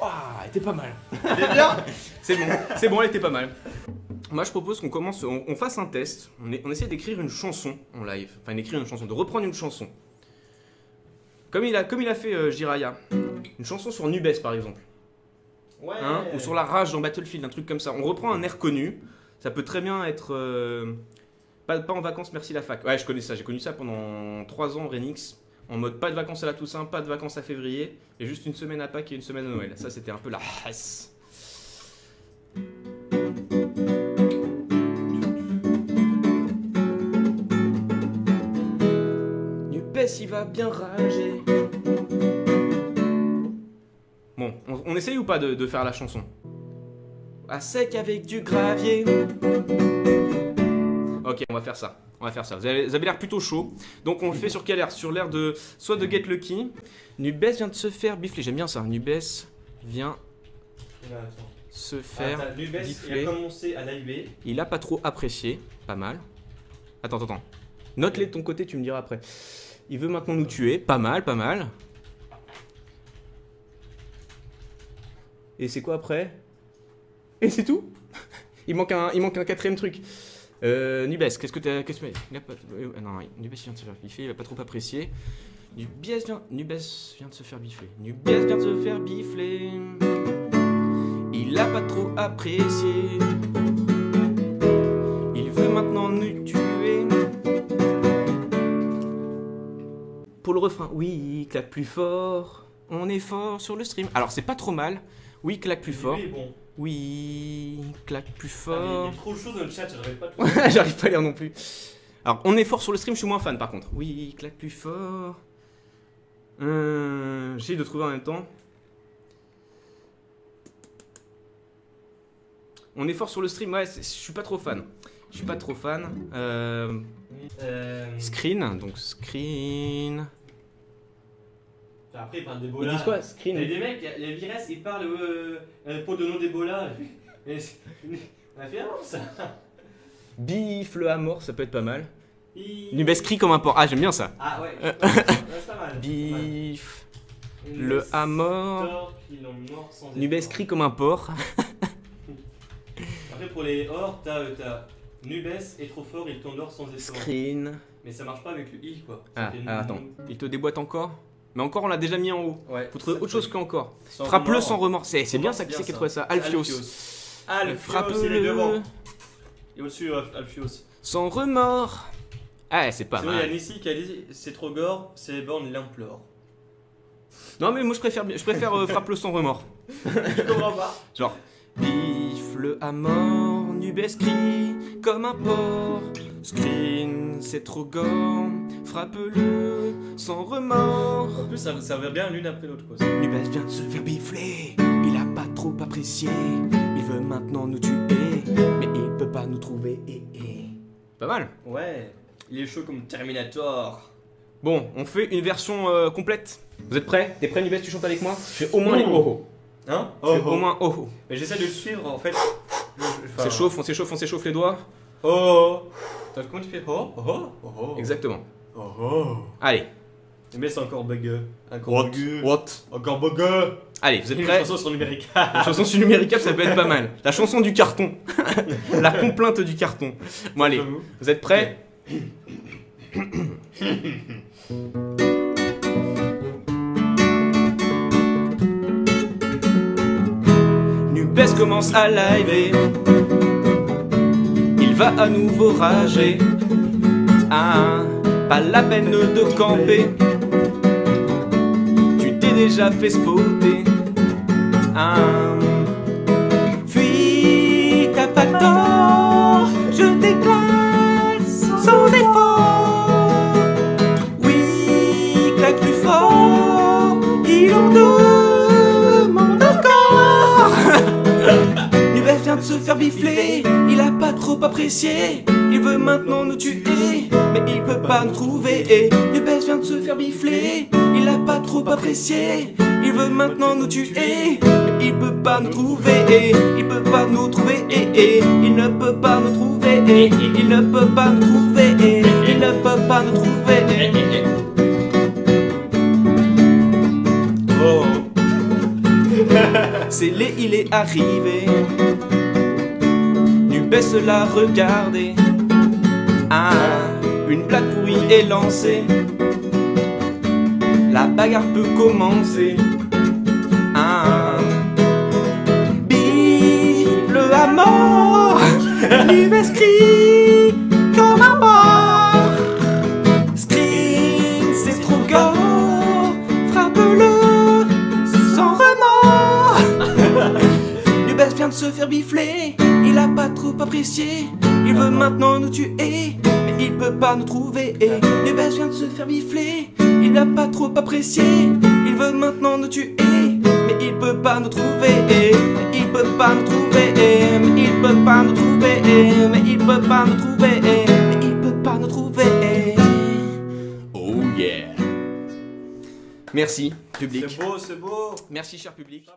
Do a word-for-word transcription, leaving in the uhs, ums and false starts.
Ouah, elle était pas mal. Elle est bien. C'est bon, c'est bon, elle était pas mal. Moi je propose qu'on commence, on, on fasse un test, on, est, on essaie d'écrire une chanson en live, enfin d'écrire une chanson, de reprendre une chanson. Comme il a, comme il a fait euh, Jiraya, une chanson sur Nubes par exemple, ouais. Hein, ou sur la rage dans Battlefield, un truc comme ça. On reprend un air connu, ça peut très bien être euh, pas, pas en vacances, merci la fac. Ouais je connais ça, j'ai connu ça pendant trois ans, Rénix, en mode pas de vacances à la Toussaint, pas de vacances à février, et juste une semaine à Pâques et une semaine à Noël, ça c'était un peu la hasse. Il va bien rager. Bon, on, on essaye ou pas de, de faire la chanson? À sec avec du gravier. Ok, on va faire ça. On va faire ça. Vous avez, vous avez l'air plutôt chaud. Donc on le fait sur quel air? Sur l'air de soit de Get Lucky. Nubes vient de se faire bifler. J'aime bien ça. Nubes vient là, se faire ah, Nubes, bifler. Il a commencé à live. Il a pas trop apprécié. Pas mal. Attends, attends, attends. Note-les de ton côté, tu me diras après. Il veut maintenant nous tuer, pas mal, pas mal. Et c'est quoi après? Et c'est tout? Il manque un, il manque un quatrième truc. Euh, Nubes, qu'est-ce que t'as, qu'est-ce que il a pas, euh, non, Nubes vient de se faire biffer, il a pas trop apprécié. Nubes vient, Nubes vient de se faire bifler. Nubes vient de se faire bifler. Il a pas trop apprécié. Il veut maintenant nous tuer. Pour le refrain, oui, claque plus fort, on est fort sur le stream. Alors c'est pas trop mal, oui, claque plus fort, bon. Oui, claque plus fort. Ah, il y a trop chaud dans le chat, j'arrive pas trop. J'arrive pas à lire non plus. Alors on est fort sur le stream, je suis moins fan par contre. Oui, claque plus fort. Hum, j'essaie de trouver en même temps. On est fort sur le stream, ouais, je suis pas trop fan. Je suis pas trop fan. Euh, euh... Screen, donc screen. Après, ils parlent d'Ebola. Ils disent quoi, screen? Il y a des mecs, il y a Virès, ils parlent euh, euh, pour de nom d'Ebola. On a fait un mort, ça. Bifle à mort, ça peut être pas mal. Bif... Nubes crie comme un porc. Ah, j'aime bien ça. Ah ouais, euh... c'est pas mal. Bif. Le à mort. Nubes crie comme un porc. Après, pour les or, t'as euh, Nubes est trop fort, il t'endort sans effort. Screen. Mais ça marche pas avec le i quoi. Ah, ah, attends, il te déboîte encore. Mais encore, on l'a déjà mis en haut. Ouais. Faut trouver autre chose qu'encore. Frappe-le sans remords. C'est bien ça, qui c'est qui a trouvé ça? Alphios. Alphios, il est devant. Et au-dessus, Alphios. Sans remords. Ah, c'est pas mal. Il y a Nissi qui a dit c'est trop gore, ses bornes l'implorent. Non, mais moi je préfère, je préfère euh, frappe-le sans remords. Je comprends pas. Genre. Bifle à mort, Nubes crie comme un porc. Screen, c'est trop gore, frappe-le sans remords. En plus, ça, ça va bien l'une après l'autre. Nubes vient de se faire bifler, il a pas trop apprécié. Il veut maintenant nous tuer, mais il peut pas nous trouver. Eh, eh. Pas mal. Ouais, il est chaud comme Terminator. Bon, on fait une version euh, complète. Vous êtes prêts? T'es prêt, Nubes? Tu chantes avec moi? Je fais au moins oh. les oh-oh. Hein? Oh, oh. Au moins oh, oh. Mais j'essaie de le suivre en fait. On s'échauffe, on s'échauffe, on s'échauffe les doigts. Oh, oh. T'as le compte qui fait oh, oh, oh. Exactement. Oh, oh. Allez. Mais c'est encore bugueux. Encore What? Bugueux. What? Encore bugueux. Allez, vous êtes prêts? La chanson sur numérique. La chanson sur numérique, ça peut être pas mal. La chanson du carton. La complainte du carton. Bon allez, vous, vous êtes prêts? Nubes commence à live. Il va à nouveau rager. Ah, pas la peine de camper. Tu t'es déjà fait spotter. Ah, fuis, t'as pas tort. Je déclasse sans effort. Oui, claque plus fort. Il en demande encore. Nubes vient de se faire bifler, il a pas trop apprécié. Il veut maintenant nous tuer, mais il peut pas nous trouver. Nubes vient de se faire bifler, il a pas trop apprécié. Il veut maintenant nous tuer, mais il peut pas nous trouver. Il peut pas nous trouver, il ne peut pas nous trouver. Il ne peut pas nous trouver, il ne ne peut pas nous trouver. Eh, eh, eh. Oh. C'est les, il est arrivé. Nubes l'a regardé. Ah, une blague pourrie est lancée. La bagarre peut commencer. Ah, bif le à mort. Nubes crie comme un mort. Scream, c'est trop gore. Frappe-le sans remords. Nubes vient de se faire bifler. Il a pas trop apprécié. Il veut maintenant nous tuer, mais il peut pas nous trouver. Nubes vient de se faire bifler. Il n'a pas trop apprécié. Il veut maintenant nous tuer, mais il peut pas nous trouver. Mais il peut pas nous trouver. Mais il peut pas nous trouver. Mais il peut pas nous trouver. Mais il peut pas nous trouver. Oh yeah. Merci public. C'est beau, c'est beau. Merci cher public.